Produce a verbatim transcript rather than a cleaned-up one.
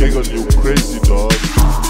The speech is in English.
Nigga, you crazy, dog.